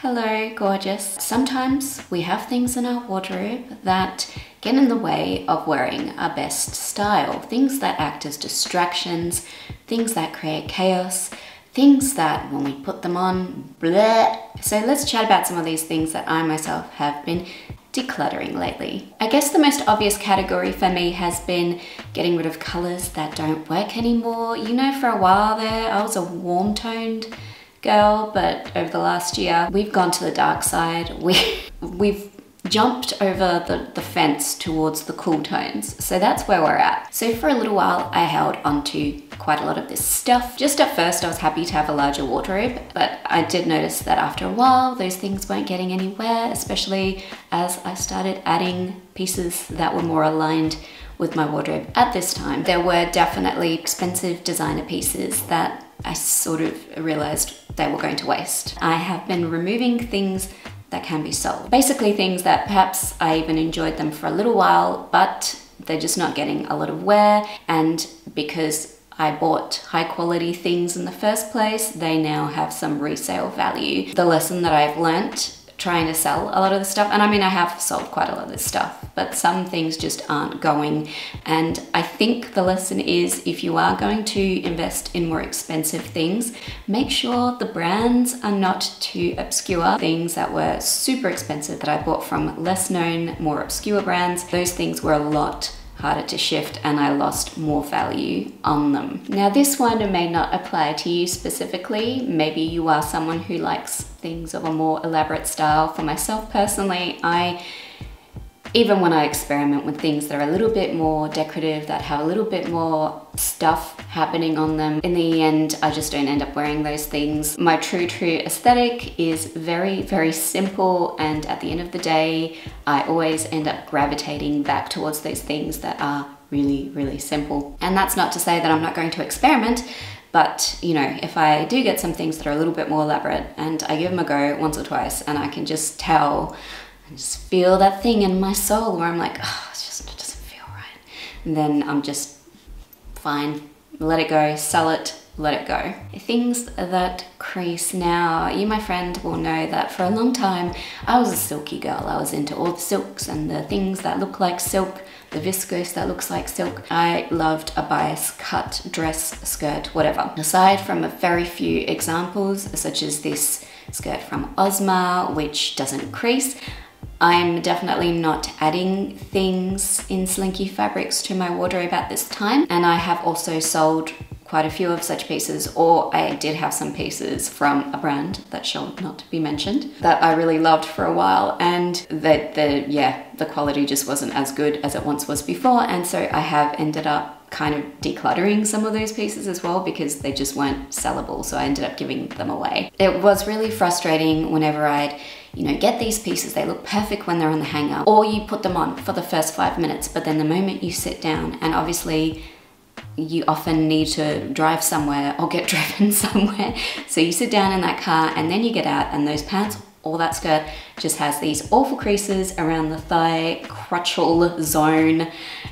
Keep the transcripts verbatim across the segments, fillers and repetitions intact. Hello, gorgeous. Sometimes we have things in our wardrobe that get in the way of wearing our best style. Things that act as distractions, things that create chaos, things that when we put them on, bleh. So let's chat about some of these things that I myself have been decluttering lately. I guess the most obvious category for me has been getting rid of colors that don't work anymore. You know, for a while there, I was a warm-toned girl, but over the last year we've gone to the dark side. We we've jumped over the, the fence towards the cool tones, so that's where we're at. So for a little while I held onto quite a lot of this stuff. Just at first I was happy to have a larger wardrobe, but I did notice that after a while those things weren't getting anywhere, especially as I started adding pieces that were more aligned with my wardrobe at this time. There were definitely expensive designer pieces that I sort of realized they were going to waste. I have been removing things that can be sold. Basically things that perhaps I even enjoyed them for a little while, but they're just not getting a lot of wear, and because I bought high quality things in the first place, they now have some resale value. The lesson that I've learnt trying to sell a lot of the stuff, and I mean I have sold quite a lot of this stuff, but some things just aren't going, and I think the lesson is if you are going to invest in more expensive things, make sure the brands are not too obscure. Things that were super expensive that I bought from less known, more obscure brands, those things were a lot harder to shift and I lost more value on them. Now this one may not apply to you specifically. Maybe you are someone who likes things of a more elaborate style. For myself personally, I, even when I experiment with things that are a little bit more decorative, that have a little bit more stuff happening on them, in the end, I just don't end up wearing those things. My true, true aesthetic is very, very simple, and at the end of the day, I always end up gravitating back towards those things that are really, really simple. And that's not to say that I'm not going to experiment, but you know, if I do get some things that are a little bit more elaborate and I give them a go once or twice and I can just tell, I just feel that thing in my soul where I'm like, oh, it's just, it doesn't feel right. And then I'm just fine, let it go, sell it, let it go. Things that crease now. You, my friend, will know that for a long time, I was a silky girl. I was into all the silks and the things that look like silk, the viscose that looks like silk. I loved a bias cut dress, skirt, whatever. Aside from a very few examples, such as this skirt from Ozma, which doesn't crease, I'm definitely not adding things in slinky fabrics to my wardrobe at this time, and I have also sold quite a few of such pieces, or I did have some pieces from a brand that shall not be mentioned that I really loved for a while, and that the yeah the quality just wasn't as good as it once was before, and so I have ended up kind of decluttering some of those pieces as well because they just weren't sellable, so I ended up giving them away. It was really frustrating whenever I'd, you know, get these pieces, they look perfect when they're on the hanger, or you put them on for the first five minutes, but then the moment you sit down, and obviously you often need to drive somewhere or get driven somewhere, so you sit down in that car and then you get out and those pants, all that skirt just has these awful creases around the thigh, crotchal zone,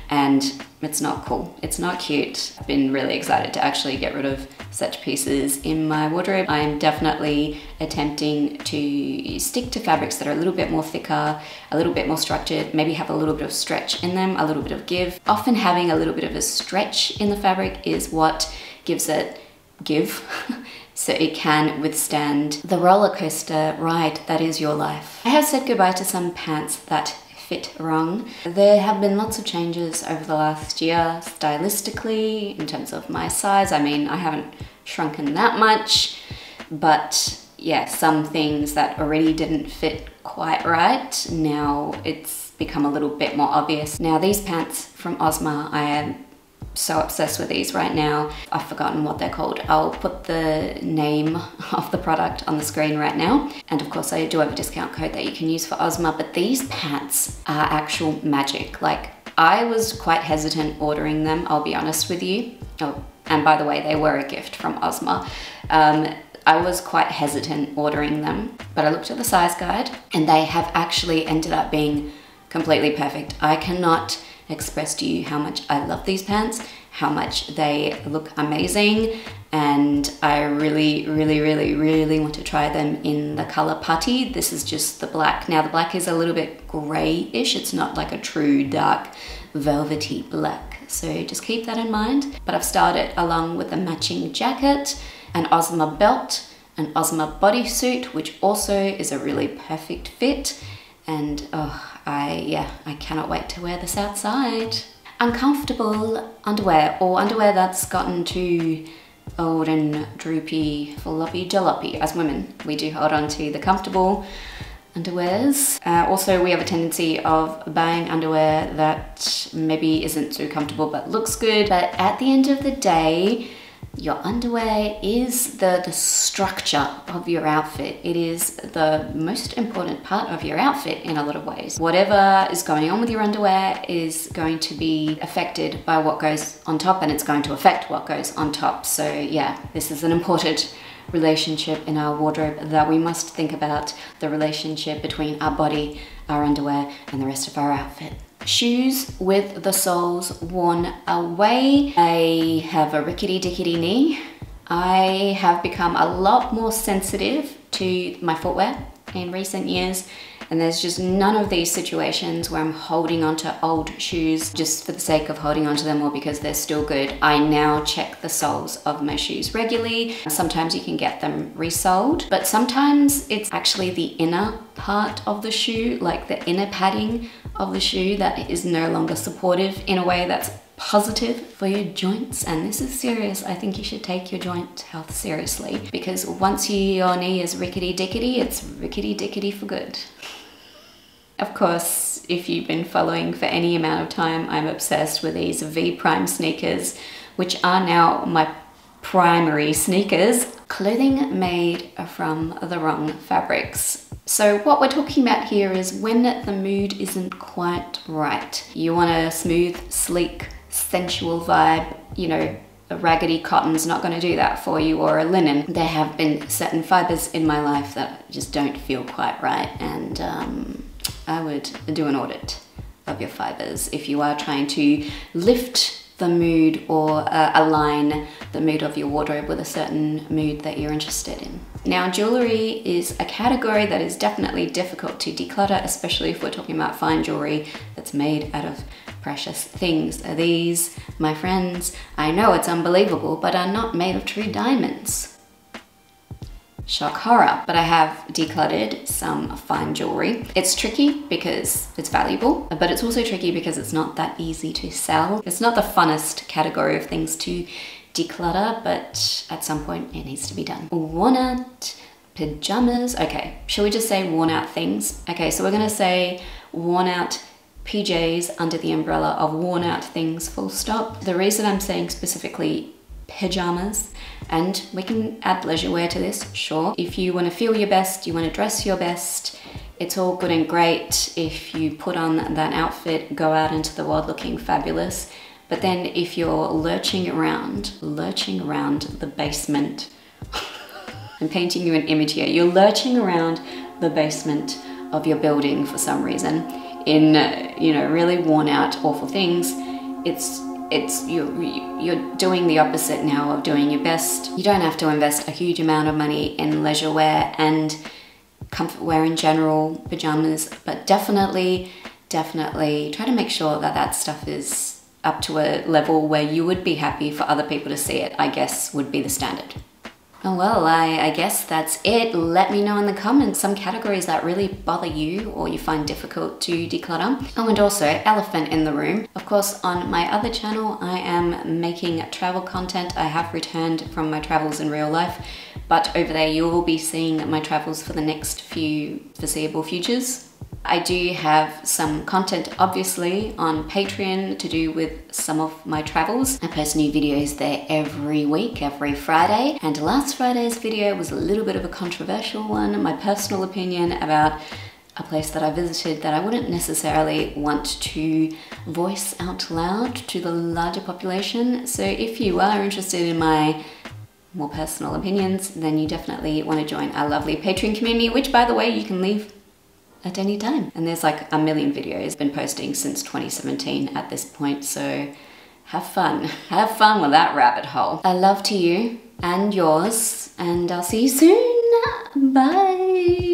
and it's not cool. It's not cute. I've been really excited to actually get rid of such pieces in my wardrobe. I'm definitely attempting to stick to fabrics that are a little bit more thicker, a little bit more structured, maybe have a little bit of stretch in them, a little bit of give. Often having a little bit of a stretch in the fabric is what gives it give. So it can withstand the roller coaster ride that is your life. I have said goodbye to some pants that fit wrong. There have been lots of changes over the last year stylistically in terms of my size. I mean, I haven't shrunken that much, but yeah, some things that already didn't fit quite right, now it's become a little bit more obvious. Now these pants from Ozma, I am so obsessed with these right now. I've forgotten what they're called. I'll put the name of the product on the screen right now. And of course I do have a discount code that you can use for Ozma, but these pants are actual magic. Like, I was quite hesitant ordering them, I'll be honest with you. Oh, and by the way, they were a gift from Ozma. Um, I was quite hesitant ordering them, but I looked at the size guide and they have actually ended up being completely perfect. I cannot express to you how much I love these pants, how much they look amazing, and I really, really, really, really want to try them in the color Putty. This is just the black. Now the black is a little bit grayish. It's not like a true dark velvety black. So just keep that in mind. But I've starred it along with a matching jacket, an Ozma belt, an Ozma bodysuit, which also is a really perfect fit. And oh, I, yeah, I cannot wait to wear this outside. Uncomfortable underwear, or underwear that's gotten too old and droopy, floppy, jalopy. As women, we do hold on to the comfortable underwears. Uh, also, we have a tendency of buying underwear that maybe isn't too comfortable but looks good. But at the end of the day, your underwear is the, the structure of your outfit. It is the most important part of your outfit in a lot of ways. Whatever is going on with your underwear is going to be affected by what goes on top, and it's going to affect what goes on top. So yeah, this is an important relationship in our wardrobe that we must think about, the relationship between our body, our underwear, and the rest of our outfit. Shoes with the soles worn away. I have a rickety-dickety knee. I have become a lot more sensitive to my footwear in recent years, and there's just none of these situations where I'm holding onto old shoes just for the sake of holding onto them or because they're still good. I now check the soles of my shoes regularly. Sometimes you can get them resoled, but sometimes it's actually the inner part of the shoe, like the inner padding of the shoe, that is no longer supportive in a way that's positive for your joints. And this is serious. I think you should take your joint health seriously, because once your knee is rickety-dickety, it's rickety-dickety for good. Of course, if you've been following for any amount of time, I'm obsessed with these V Prime sneakers, which are now my primary sneakers. Clothing made from the wrong fabrics. So what we're talking about here is when the mood isn't quite right. You want a smooth, sleek, sensual vibe. You know, a raggedy cotton's not going to do that for you, or a linen. There have been certain fibers in my life that just don't feel quite right, and um, I would do an audit of your fibers if you are trying to lift the mood or uh, align the mood of your wardrobe with a certain mood that you're interested in. Now, jewelry is a category that is definitely difficult to declutter, especially if we're talking about fine jewelry that's made out of precious things. These, my friends, I know it's unbelievable, but are not made of true diamonds. Shock horror. But I have decluttered some fine jewelry. It's tricky because it's valuable, but it's also tricky because it's not that easy to sell. It's not the funnest category of things to declutter, but at some point it needs to be done. Worn out pajamas. Okay, shall we just say worn out things? Okay, so we're gonna say worn out P Js under the umbrella of worn out things, full stop. The reason I'm saying specifically pajamas, and we can add leisure wear to this, sure. If you want to feel your best, you want to dress your best, it's all good and great if you put on that outfit, go out into the world looking fabulous. But then if you're lurching around, lurching around the basement, I'm painting you an image here, you're lurching around the basement of your building for some reason in, you know, really worn out, awful things, it's It's you're, you're doing the opposite now of doing your best. You don't have to invest a huge amount of money in leisure wear and comfort wear in general, pajamas, but definitely, definitely try to make sure that that stuff is up to a level where you would be happy for other people to see it, I guess, would be the standard. Oh well, I, I guess that's it. Let me know in the comments some categories that really bother you or you find difficult to declutter. Oh, and also, elephant in the room. Of course, on my other channel, I am making travel content. I have returned from my travels in real life, but over there you will be seeing my travels for the next few foreseeable futures. I do have some content, obviously, on Patreon to do with some of my travels. I post new videos there every week, every Friday. And last Friday's video was a little bit of a controversial one, my personal opinion about a place that I visited that I wouldn't necessarily want to voice out loud to the larger population. So if you are interested in my more personal opinions, then you definitely want to join our lovely Patreon community, which, by the way, you can leave at any time. And there's like a million videos been posting since twenty seventeen at this point, so have fun. Have fun with that rabbit hole. I love to you. and yours, and I'll see you soon. Bye.